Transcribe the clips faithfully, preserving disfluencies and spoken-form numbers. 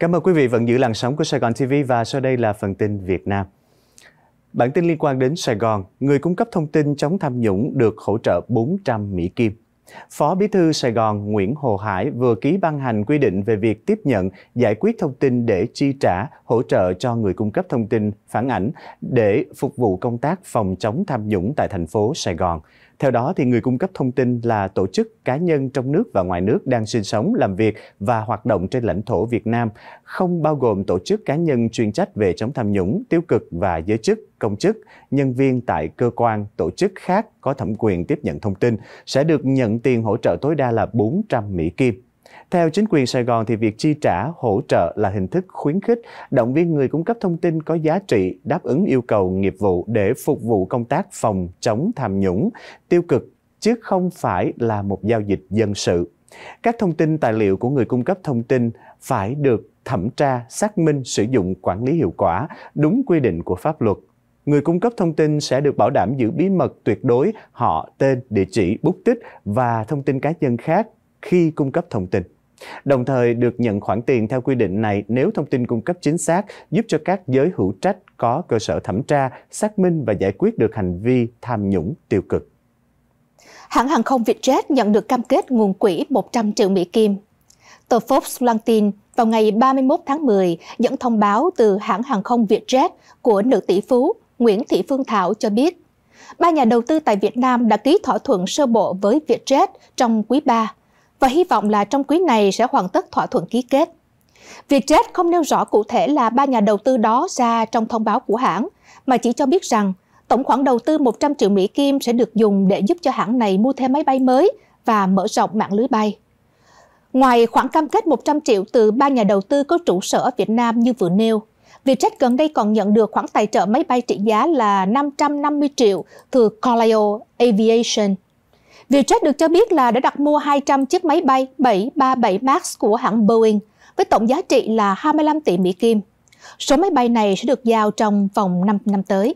Cảm ơn quý vị vẫn giữ làn sóng của Sài Gòn ti vi và sau đây là phần tin Việt Nam. Bản tin liên quan đến Sài Gòn, người cung cấp thông tin chống tham nhũng được hỗ trợ bốn trăm Mỹ Kim. Phó Bí thư Sài Gòn Nguyễn Hồ Hải vừa ký ban hành quy định về việc tiếp nhận, giải quyết thông tin để chi trả, hỗ trợ cho người cung cấp thông tin phản ảnh để phục vụ công tác phòng chống tham nhũng tại thành phố Sài Gòn. Theo đó, thì người cung cấp thông tin là tổ chức, cá nhân trong nước và ngoài nước đang sinh sống, làm việc và hoạt động trên lãnh thổ Việt Nam, không bao gồm tổ chức, cá nhân chuyên trách về chống tham nhũng, tiêu cực và giới chức, công chức, nhân viên tại cơ quan, tổ chức khác có thẩm quyền tiếp nhận thông tin, sẽ được nhận tiền hỗ trợ tối đa là bốn trăm Mỹ Kim. Theo chính quyền Sài Gòn, thì việc chi trả, hỗ trợ là hình thức khuyến khích, động viên người cung cấp thông tin có giá trị, đáp ứng yêu cầu nghiệp vụ để phục vụ công tác phòng chống tham nhũng, tiêu cực, chứ không phải là một giao dịch dân sự. Các thông tin tài liệu của người cung cấp thông tin phải được thẩm tra, xác minh, sử dụng, quản lý hiệu quả, đúng quy định của pháp luật. Người cung cấp thông tin sẽ được bảo đảm giữ bí mật tuyệt đối họ, tên, địa chỉ, bút tích và thông tin cá nhân khác khi cung cấp thông tin. Đồng thời được nhận khoản tiền theo quy định này nếu thông tin cung cấp chính xác, giúp cho các giới hữu trách có cơ sở thẩm tra, xác minh và giải quyết được hành vi tham nhũng tiêu cực. Hãng hàng không Vietjet nhận được cam kết nguồn quỹ một trăm triệu Mỹ Kim. Tờ Fox loan tin vào ngày ba mươi mốt tháng mười dẫn thông báo từ hãng hàng không Vietjet của nữ tỷ phú Nguyễn Thị Phương Thảo cho biết, ba nhà đầu tư tại Việt Nam đã ký thỏa thuận sơ bộ với Vietjet trong quý ba. Và hy vọng là trong quý này sẽ hoàn tất thỏa thuận ký kết. Vietjet không nêu rõ cụ thể là ba nhà đầu tư đó ra trong thông báo của hãng, mà chỉ cho biết rằng tổng khoản đầu tư một trăm triệu Mỹ Kim sẽ được dùng để giúp cho hãng này mua thêm máy bay mới và mở rộng mạng lưới bay. Ngoài khoản cam kết một trăm triệu từ ba nhà đầu tư có trụ sở ở Việt Nam như vừa nêu, Vietjet gần đây còn nhận được khoản tài trợ máy bay trị giá là năm trăm năm mươi triệu từ Colio Aviation. Vietjet được cho biết là đã đặt mua hai trăm chiếc máy bay bảy ba bảy Max của hãng Boeing với tổng giá trị là hai mươi lăm tỷ Mỹ Kim. Số máy bay này sẽ được giao trong vòng năm năm tới.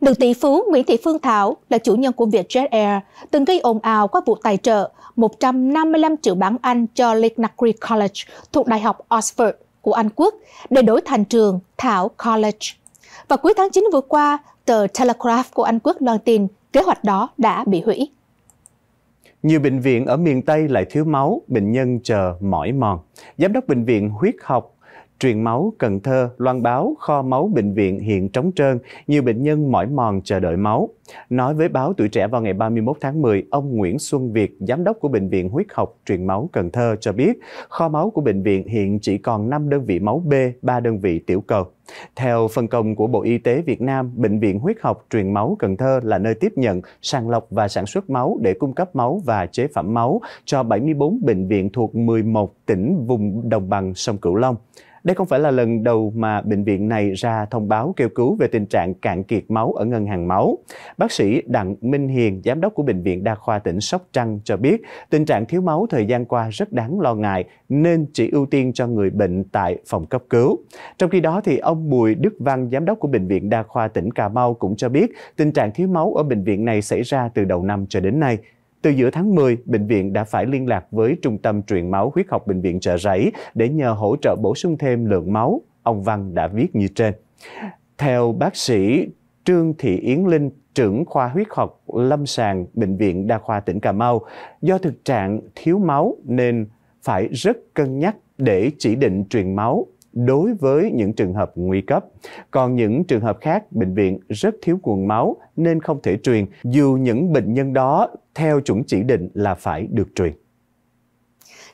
Nữ tỷ phú Nguyễn Thị Phương Thảo là chủ nhân của Vietjet Air, từng gây ồn ào qua vụ tài trợ một trăm năm mươi lăm triệu bảng Anh cho Lake Nukri College thuộc Đại học Oxford của Anh Quốc để đổi thành trường Thảo College. Và cuối tháng chín vừa qua, tờ Telegraph của Anh Quốc loan tin kế hoạch đó đã bị hủy. Nhiều bệnh viện ở miền Tây lại thiếu máu, bệnh nhân chờ mỏi mòn. Giám đốc Bệnh viện Huyết học Truyền máu Cần Thơ loan báo kho máu bệnh viện hiện trống trơn, nhiều bệnh nhân mỏi mòn chờ đợi máu. Nói với báo Tuổi Trẻ vào ngày ba mươi mốt tháng mười, ông Nguyễn Xuân Việt, giám đốc của Bệnh viện Huyết học Truyền máu Cần Thơ cho biết, kho máu của bệnh viện hiện chỉ còn năm đơn vị máu B, ba đơn vị tiểu cầu. Theo phân công của Bộ Y tế Việt Nam, Bệnh viện Huyết học Truyền máu Cần Thơ là nơi tiếp nhận, sàng lọc và sản xuất máu để cung cấp máu và chế phẩm máu cho bảy mươi bốn bệnh viện thuộc mười một tỉnh vùng đồng bằng sông Cửu Long. Đây không phải là lần đầu mà bệnh viện này ra thông báo kêu cứu về tình trạng cạn kiệt máu ở ngân hàng máu. Bác sĩ Đặng Minh Hiền, giám đốc của Bệnh viện Đa khoa tỉnh Sóc Trăng cho biết, tình trạng thiếu máu thời gian qua rất đáng lo ngại nên chỉ ưu tiên cho người bệnh tại phòng cấp cứu. Trong khi đó, thì ông Bùi Đức Văn, giám đốc của Bệnh viện Đa khoa tỉnh Cà Mau cũng cho biết, tình trạng thiếu máu ở bệnh viện này xảy ra từ đầu năm cho đến nay. Từ giữa tháng mười, bệnh viện đã phải liên lạc với Trung tâm Truyền máu Huyết học Bệnh viện Chợ Rẫy để nhờ hỗ trợ bổ sung thêm lượng máu, ông Văn đã viết như trên. Theo bác sĩ Trương Thị Yến Linh, trưởng khoa huyết học lâm sàng Bệnh viện Đa khoa tỉnh Cà Mau, do thực trạng thiếu máu nên phải rất cân nhắc để chỉ định truyền máu đối với những trường hợp nguy cấp. Còn những trường hợp khác, bệnh viện rất thiếu nguồn máu nên không thể truyền, dù những bệnh nhân đó theo chuẩn chỉ định là phải được truyền.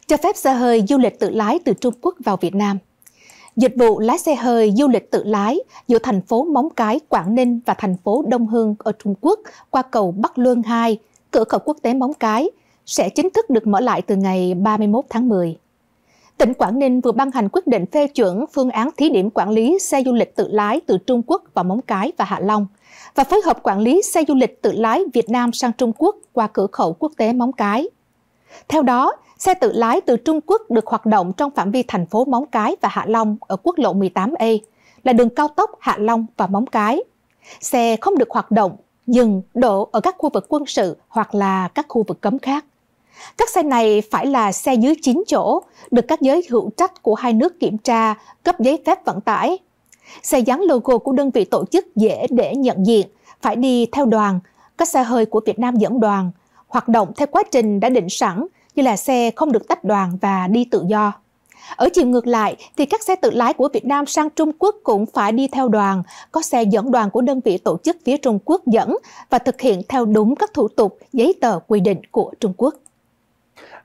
Cho phép xe hơi du lịch tự lái từ Trung Quốc vào Việt Nam. Dịch vụ lái xe hơi du lịch tự lái giữa thành phố Móng Cái, Quảng Ninh và thành phố Đông Hưng ở Trung Quốc qua cầu Bắc Luân hai, cửa khẩu quốc tế Móng Cái, sẽ chính thức được mở lại từ ngày ba mươi mốt tháng mười. Tỉnh Quảng Ninh vừa ban hành quyết định phê chuẩn phương án thí điểm quản lý xe du lịch tự lái từ Trung Quốc vào Móng Cái và Hạ Long và phối hợp quản lý xe du lịch tự lái Việt Nam sang Trung Quốc qua cửa khẩu quốc tế Móng Cái. Theo đó, xe tự lái từ Trung Quốc được hoạt động trong phạm vi thành phố Móng Cái và Hạ Long ở quốc lộ mười tám A, là đường cao tốc Hạ Long và Móng Cái. Xe không được hoạt động, dừng, đổ ở các khu vực quân sự hoặc là các khu vực cấm khác. Các xe này phải là xe dưới chín chỗ, được các giới hữu trách của hai nước kiểm tra, cấp giấy phép vận tải. Xe dán logo của đơn vị tổ chức dễ để nhận diện, phải đi theo đoàn, các xe hơi của Việt Nam dẫn đoàn, hoạt động theo quá trình đã định sẵn, như là xe không được tách đoàn và đi tự do. Ở chiều ngược lại thì các xe tự lái của Việt Nam sang Trung Quốc cũng phải đi theo đoàn, có xe dẫn đoàn của đơn vị tổ chức phía Trung Quốc dẫn và thực hiện theo đúng các thủ tục, giấy tờ quy định của Trung Quốc.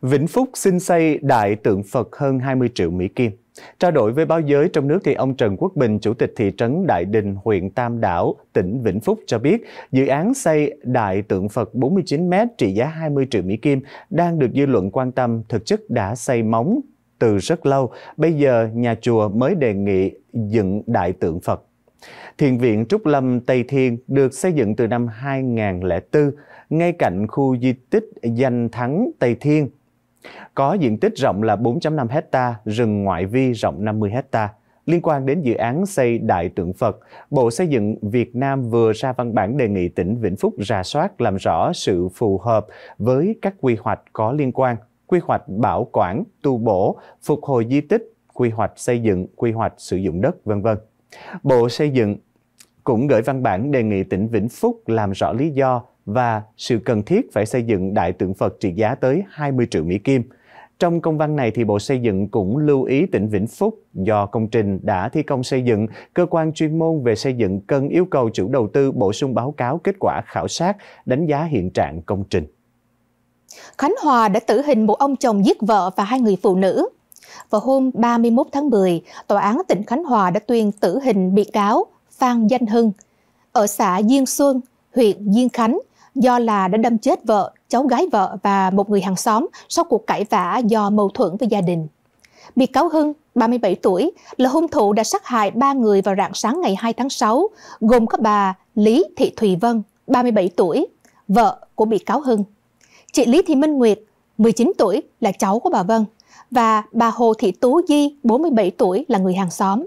Vĩnh Phúc xin xây đại tượng Phật hơn hai mươi triệu Mỹ Kim. Trao đổi với báo giới trong nước thì ông Trần Quốc Bình, Chủ tịch thị trấn Đại Đình, huyện Tam Đảo, tỉnh Vĩnh Phúc cho biết dự án xây đại tượng Phật bốn mươi chín mét trị giá hai mươi triệu Mỹ Kim đang được dư luận quan tâm, thực chất đã xây móng từ rất lâu, bây giờ nhà chùa mới đề nghị dựng đại tượng Phật. Thiền viện Trúc Lâm Tây Thiên được xây dựng từ năm hai nghìn không trăm lẻ tư, ngay cạnh khu di tích Danh Thắng Tây Thiên. Có diện tích rộng là bốn phẩy năm héc ta, rừng ngoại vi rộng năm mươi héc ta. Liên quan đến dự án xây đại tượng Phật, Bộ Xây dựng Việt Nam vừa ra văn bản đề nghị tỉnh Vĩnh Phúc rà soát làm rõ sự phù hợp với các quy hoạch có liên quan. Quy hoạch bảo quản, tu bổ, phục hồi di tích, quy hoạch xây dựng, quy hoạch sử dụng đất, vân vân. Bộ Xây dựng cũng gửi văn bản đề nghị tỉnh Vĩnh Phúc làm rõ lý do và sự cần thiết phải xây dựng đại tượng Phật trị giá tới hai mươi triệu Mỹ Kim. Trong công văn này, thì Bộ Xây dựng cũng lưu ý tỉnh Vĩnh Phúc do công trình đã thi công xây dựng, cơ quan chuyên môn về xây dựng cần yêu cầu chủ đầu tư bổ sung báo cáo kết quả khảo sát, đánh giá hiện trạng công trình. Khánh Hòa đã tử hình một ông chồng giết vợ và hai người phụ nữ. Vào hôm ba mươi mốt tháng mười, Tòa án tỉnh Khánh Hòa đã tuyên tử hình bị cáo Phan Danh Hưng ở xã Diên Xuân, huyện Diên Khánh, do là đã đâm chết vợ, cháu gái vợ và một người hàng xóm sau cuộc cãi vã do mâu thuẫn với gia đình. Bị cáo Hưng, ba mươi bảy tuổi, là hung thủ đã sát hại ba người vào rạng sáng ngày hai tháng sáu, gồm có bà Lý Thị Thùy Vân, ba mươi bảy tuổi, vợ của bị cáo Hưng, chị Lý Thị Minh Nguyệt, mười chín tuổi, là cháu của bà Vân, và bà Hồ Thị Tú Di, bốn mươi bảy tuổi, là người hàng xóm.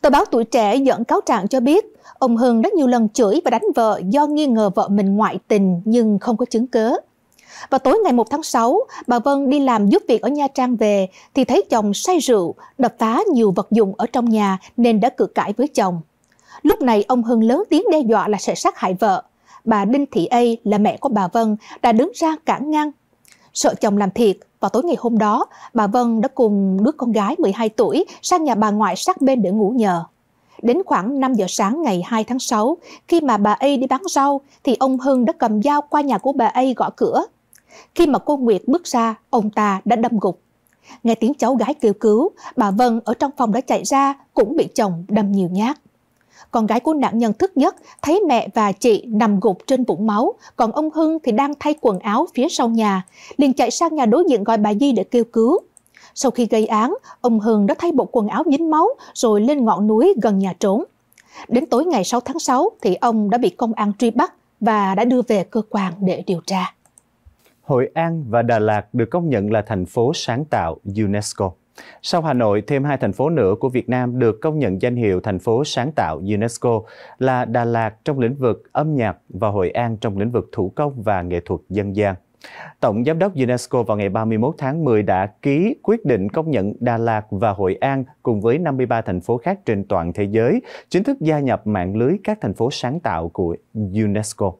Tờ báo Tuổi Trẻ dẫn cáo trạng cho biết, ông Hưng đã nhiều lần chửi và đánh vợ do nghi ngờ vợ mình ngoại tình nhưng không có chứng cớ. Vào tối ngày một tháng sáu, bà Vân đi làm giúp việc ở Nha Trang về thì thấy chồng say rượu, đập phá nhiều vật dụng ở trong nhà nên đã cự cãi với chồng. Lúc này ông Hưng lớn tiếng đe dọa là sẽ sát hại vợ. Bà Đinh Thị Ây, là mẹ của bà Vân, đã đứng ra cản ngăn. Sợ chồng làm thiệt, vào tối ngày hôm đó, bà Vân đã cùng đứa con gái mười hai tuổi sang nhà bà ngoại sát bên để ngủ nhờ. Đến khoảng năm giờ sáng ngày hai tháng sáu, khi mà bà Ây đi bán rau, thì ông Hưng đã cầm dao qua nhà của bà Ây gõ cửa. Khi mà cô Nguyệt bước ra, ông ta đã đâm gục. Nghe tiếng cháu gái kêu cứu, bà Vân ở trong phòng đã chạy ra, cũng bị chồng đâm nhiều nhát. Con gái của nạn nhân thức giấc, thấy mẹ và chị nằm gục trên vũng máu, còn ông Hưng thì đang thay quần áo phía sau nhà, liền chạy sang nhà đối diện gọi bà Di để kêu cứu. Sau khi gây án, ông Hưng đã thay bộ quần áo dính máu rồi lên ngọn núi gần nhà trốn. Đến tối ngày sáu tháng sáu thì ông đã bị công an truy bắt và đã đưa về cơ quan để điều tra. Hội An và Đà Lạt được công nhận là thành phố sáng tạo UNESCO. Sau Hà Nội, thêm hai thành phố nữa của Việt Nam được công nhận danh hiệu thành phố sáng tạo UNESCO là Đà Lạt trong lĩnh vực âm nhạc và Hội An trong lĩnh vực thủ công và nghệ thuật dân gian. Tổng Giám đốc UNESCO vào ngày ba mươi mốt tháng mười đã ký quyết định công nhận Đà Lạt và Hội An cùng với năm mươi ba thành phố khác trên toàn thế giới chính thức gia nhập mạng lưới các thành phố sáng tạo của UNESCO.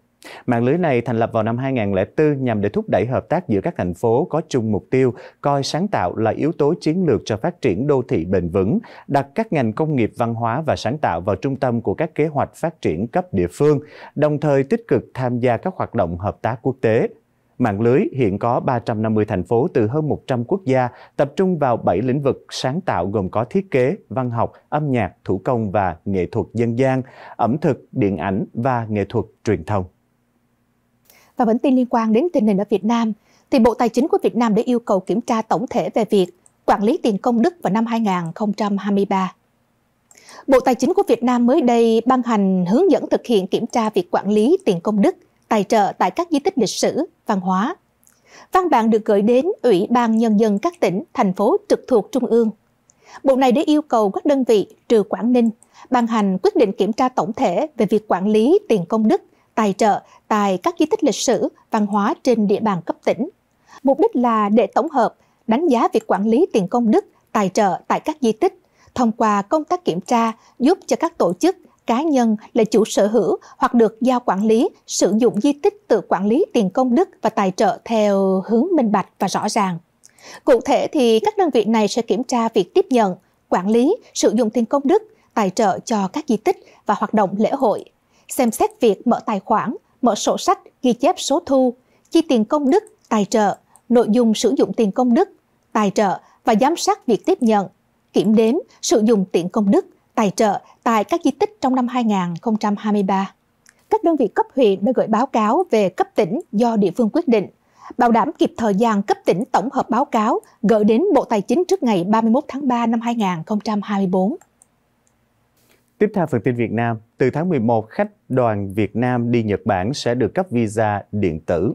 Mạng lưới này thành lập vào năm hai nghìn không trăm lẻ tư nhằm để thúc đẩy hợp tác giữa các thành phố có chung mục tiêu, coi sáng tạo là yếu tố chiến lược cho phát triển đô thị bền vững, đặt các ngành công nghiệp, văn hóa và sáng tạo vào trung tâm của các kế hoạch phát triển cấp địa phương, đồng thời tích cực tham gia các hoạt động hợp tác quốc tế. Mạng lưới hiện có ba trăm năm mươi thành phố từ hơn một trăm quốc gia, tập trung vào bảy lĩnh vực sáng tạo gồm có thiết kế, văn học, âm nhạc, thủ công và nghệ thuật dân gian, ẩm thực, điện ảnh và nghệ thuật truyền thông. Và bản tin liên quan đến tình hình ở Việt Nam, thì Bộ Tài chính của Việt Nam đã yêu cầu kiểm tra tổng thể về việc quản lý tiền công đức vào năm hai nghìn không trăm hai mươi ba. Bộ Tài chính của Việt Nam mới đây ban hành hướng dẫn thực hiện kiểm tra việc quản lý tiền công đức, tài trợ tại các di tích lịch sử, văn hóa. Văn bản được gửi đến Ủy ban Nhân dân các tỉnh, thành phố trực thuộc Trung ương. Bộ này đã yêu cầu các đơn vị trừ Quảng Ninh ban hành quyết định kiểm tra tổng thể về việc quản lý tiền công đức, tài trợ tại các di tích lịch sử, văn hóa trên địa bàn cấp tỉnh. mục đích là để tổng hợp, đánh giá việc quản lý tiền công đức, tài trợ tại các di tích, thông qua công tác kiểm tra giúp cho các tổ chức, cá nhân là chủ sở hữu hoặc được giao quản lý, sử dụng di tích tự quản lý tiền công đức và tài trợ theo hướng minh bạch và rõ ràng. Cụ thể thì các đơn vị này sẽ kiểm tra việc tiếp nhận, quản lý, sử dụng tiền công đức, tài trợ cho các di tích và hoạt động lễ hội, xem xét việc mở tài khoản, mở sổ sách, ghi chép số thu, chi tiền công đức, tài trợ, nội dung sử dụng tiền công đức, tài trợ và giám sát việc tiếp nhận, kiểm đếm, sử dụng tiền công đức, tài trợ tại các di tích trong năm hai nghìn không trăm hai mươi ba. Các đơn vị cấp huyện đã gửi báo cáo về cấp tỉnh do địa phương quyết định, bảo đảm kịp thời gian cấp tỉnh tổng hợp báo cáo gửi đến Bộ Tài chính trước ngày ba mươi mốt tháng ba năm hai nghìn không trăm hai mươi bốn. Tiếp theo phần tin Việt Nam, từ tháng mười một, khách đoàn Việt Nam đi Nhật Bản sẽ được cấp visa điện tử.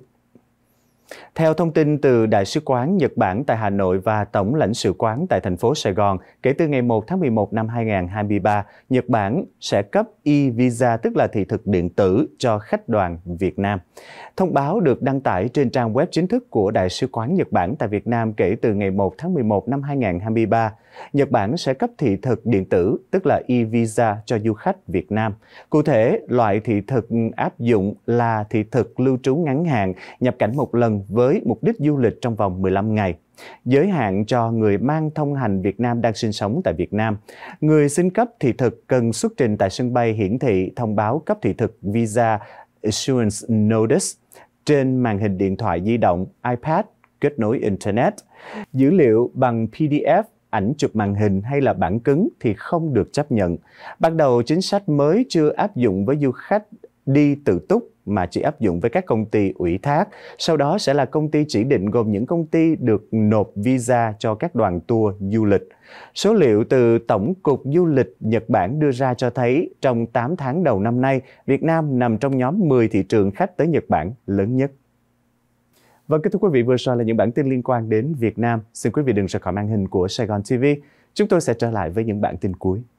Theo thông tin từ Đại sứ quán Nhật Bản tại Hà Nội và Tổng lãnh sự quán tại thành phố Sài Gòn, kể từ ngày một tháng mười một năm hai nghìn không trăm hai mươi ba, Nhật Bản sẽ cấp e-visa, tức là thị thực điện tử, cho khách đoàn Việt Nam. Thông báo được đăng tải trên trang web chính thức của Đại sứ quán Nhật Bản tại Việt Nam kể từ ngày một tháng mười một năm hai nghìn không trăm hai mươi ba. Nhật Bản sẽ cấp thị thực điện tử, tức là e-visa, cho du khách Việt Nam. Cụ thể, loại thị thực áp dụng là thị thực lưu trú ngắn hạn, nhập cảnh một lần với mục đích du lịch trong vòng mười lăm ngày. Giới hạn cho người mang thông hành Việt Nam đang sinh sống tại Việt Nam. Người xin cấp thị thực cần xuất trình tại sân bay hiển thị thông báo cấp thị thực Visa Issuance Notice trên màn hình điện thoại di động, iPad, kết nối Internet. Dữ liệu bằng pê đê ép, ảnh chụp màn hình hay là bản cứng thì không được chấp nhận. Ban đầu, chính sách mới chưa áp dụng với du khách đi tự túc mà chỉ áp dụng với các công ty ủy thác. Sau đó sẽ là công ty chỉ định, gồm những công ty được nộp visa cho các đoàn tour du lịch. Số liệu từ Tổng cục Du lịch Nhật Bản đưa ra cho thấy trong tám tháng đầu năm nay, Việt Nam nằm trong nhóm mười thị trường khách tới Nhật Bản lớn nhất. Và kính thưa quý vị, vừa rồi là những bản tin liên quan đến Việt Nam. Xin quý vị đừng rời khỏi màn hình của Sài Gòn ti vi. Chúng tôi sẽ trở lại với những bản tin cuối.